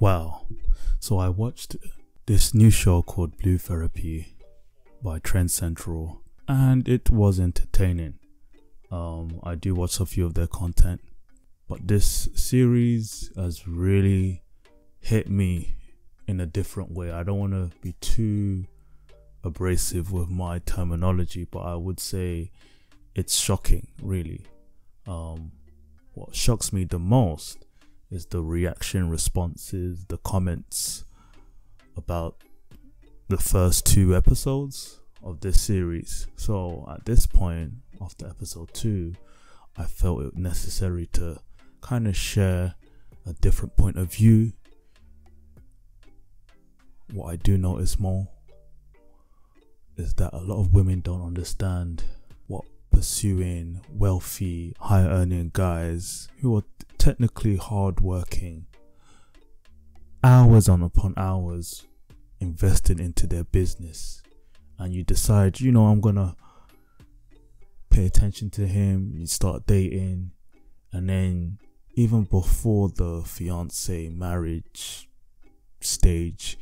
Wow. So I watched this new show called Blue Therapy by Trend Central, and it was entertaining. I do watch a few of their content, but this series has really hit me in a different way. I don't want to be too abrasive with my terminology, but I would say it's shocking, really. What shocks me the most is the reaction responses, the comments about the first two episodes of this series. So at this point, after episode 2, I felt it necessary to kind of share a different point of view. What I do notice more is that a lot of women don't understand what pursuing wealthy, high earning guys who are technically hard working, hours on upon hours invested into their business, and you decide, you know, I'm gonna pay attention to him. You start dating, and then even before the fiance marriage stage,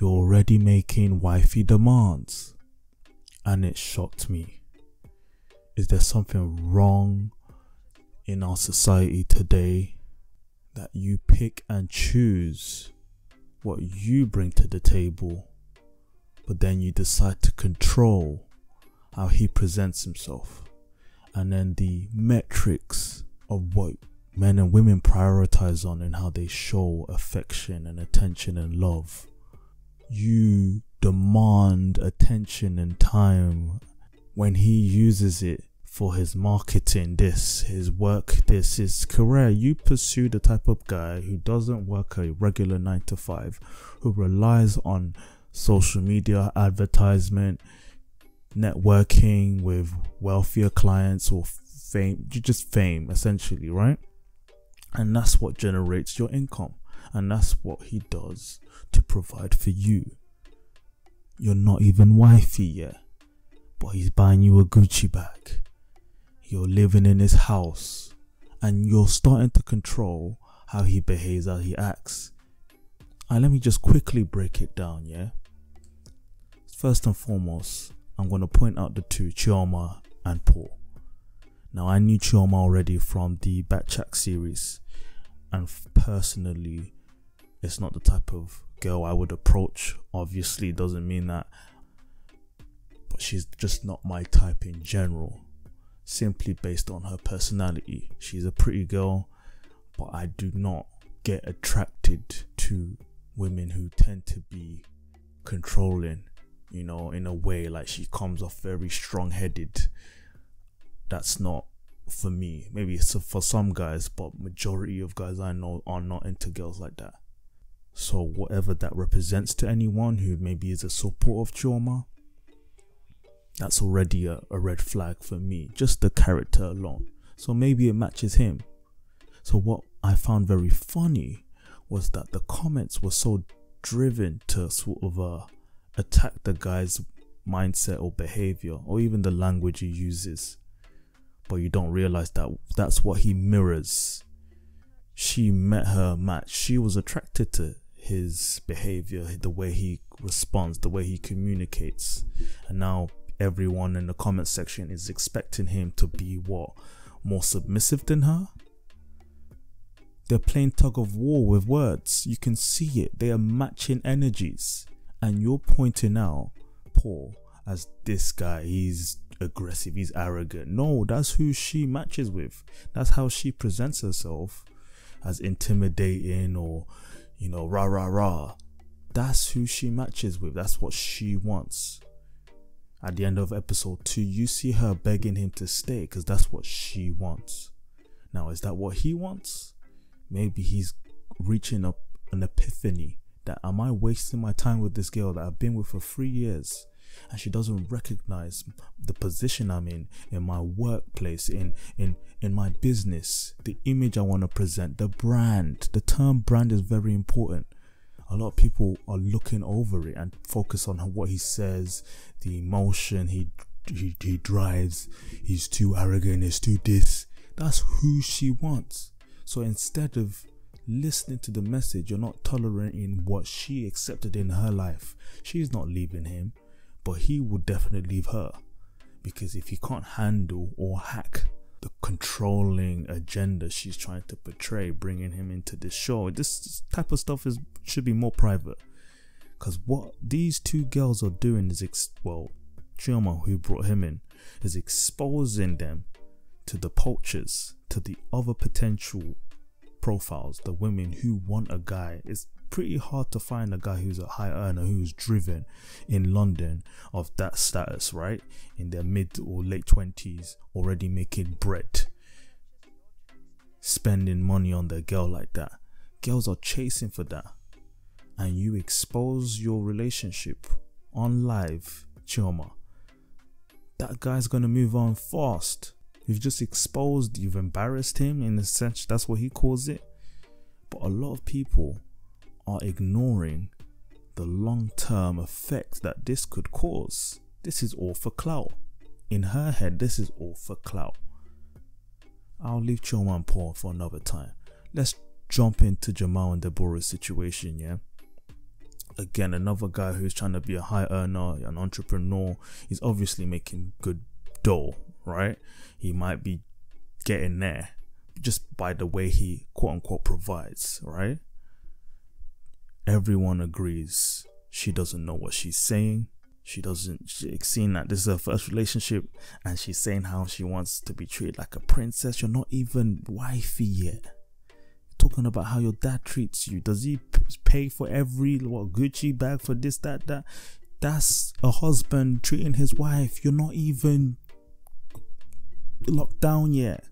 you're already making wifey demands. And it shocked me. Is there something wrong in our society today that you pick and choose what you bring to the table, but then you decide to control how he presents himself, and then the metrics of what men and women prioritize on and how they show affection and attention and love? You demand attention and time when he uses it for his marketing, this, his work, this, his career. You pursue the type of guy who doesn't work a regular 9-to-5, who relies on social media, advertisement, networking with wealthier clients, or fame, just fame essentially, right? And that's what generates your income, and that's what he does to provide for you. You're not even wifey yet, but he's buying you a Gucci bag. You're living in his house, and you're starting to control how he behaves, how he acts. And let me just quickly break it down, yeah? First and foremost, I'm going to point out the two, Chioma and Paul. Now, I knew Chioma already from the BKChat series, and personally, it's not the type of girl I would approach. Obviously, it doesn't mean that, but she's just not my type in general, simply based on her personality. She's a pretty girl, but I do not get attracted to women who tend to be controlling, you know, in a way, like she comes off very strong-headed. That's not for me. Maybe it's for some guys, but majority of guys I know are not into girls like that. So whatever that represents to anyone who maybe is a support of Chioma, that's already a red flag for me, just the character alone. So maybe it matches him. So what I found very funny was that the comments were so driven to sort of attack the guy's mindset or behavior, or even the language he uses, but you don't realize that that's what he mirrors. She met her match. She was attracted to his behavior, the way he responds, the way he communicates, and now everyone in the comment section is expecting him to be what, more submissive than her? They're playing tug of war with words. You can see it. They are matching energies, and you're pointing out Paul as this guy, he's aggressive, he's arrogant. No, that's who she matches with. That's how she presents herself, as intimidating, or, you know, rah rah rah. That's who she matches with. That's what she wants. At the end of episode 2, you see her begging him to stay because that's what she wants. Now, is that what he wants? Maybe he's reaching up an epiphany that, am I wasting my time with this girl that I've been with for 3 years, and she doesn't recognize the position I'm in my workplace, in my business, the image I want to present, the brand. The term brand is very important. A lot of people are looking over it and focus on what he says, the emotion he drives. He's too arrogant, he's too this. That's who she wants. So instead of listening to the message, you're not tolerating what she accepted in her life. She's not leaving him, but he will definitely leave her. Because if you can't handle or hack the controlling agenda she's trying to portray, bringing him into this show, this type of stuff should be more private. Because what these two girls are doing is, Chioma, who brought him in, is exposing them to the poachers, to the other potential profiles, the women who want a guy. It's pretty hard to find a guy who's a high earner, who's driven in London of that status, right? In their mid or late 20s, already making bread, spending money on their girl like that. Girls are chasing for that. And you expose your relationship on live, Chioma. That guy's gonna move on fast. You've just exposed, you've embarrassed him, in a sense, that's what he calls it. But a lot of people are ignoring the long-term effect that this could cause. This is all for clout. In her head, this is all for clout. I'll leave Chioma and Paul for another time. Let's jump into Jamal and Deborah's situation, yeah? Again, another guy who's trying to be a high earner, an entrepreneur. He's obviously making good dough, right? He might be getting there just by the way he quote-unquote provides, right? Everyone agrees she doesn't know what she's saying. She's seen that this is her first relationship, and she's saying how she wants to be treated like a princess. You're not even wifey yet. Talking about how your dad treats you. Does he pay for every Gucci bag, for this, that? That's a husband treating his wife. You're not even locked down yet.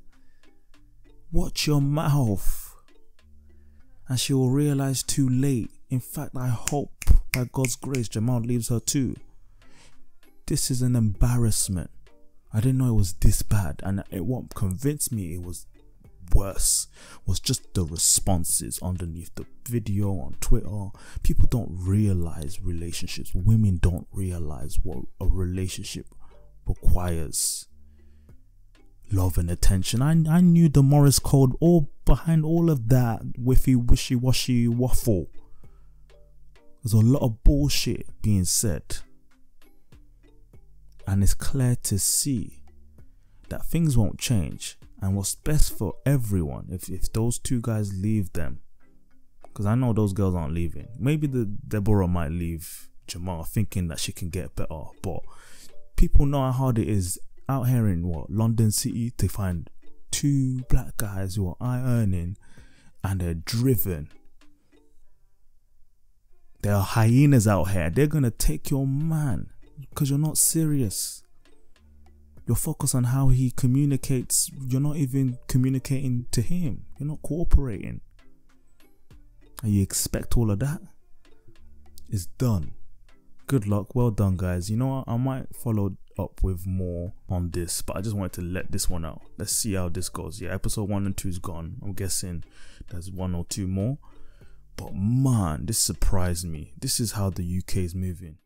Watch your mouth. And she will realize too late. In fact, I hope by God's grace Jamal leaves her too. This is an embarrassment. I didn't know it was this bad, and it won't convince me it was worse. Was just the responses underneath the video on Twitter. People don't realize relationships. Women don't realize what a relationship requires. Love and attention. I knew the Morris code all behind all of that whiffy, wishy-washy waffle. There's a lot of bullshit being said. And it's clear to see that things won't change. And what's best for everyone, if those two guys leave them. Because I know those girls aren't leaving. Maybe Deborah might leave Jamal thinking that she can get better. But people know how hard it is out here in London City to find two black guys who are high earning and they're driven. There are hyenas out here. They're gonna take your man because you're not serious. You're focused on how he communicates. You're not even communicating to him. You're not cooperating. And you expect all of that? It's done. Good luck. Well done, guys. You know what? I might follow up with more on this, but I just wanted to let this one out. Let's see how this goes. Yeah, episode 1 and 2 is gone. I'm guessing there's 1 or 2 more, but man, this surprised me. This is how the UK is moving.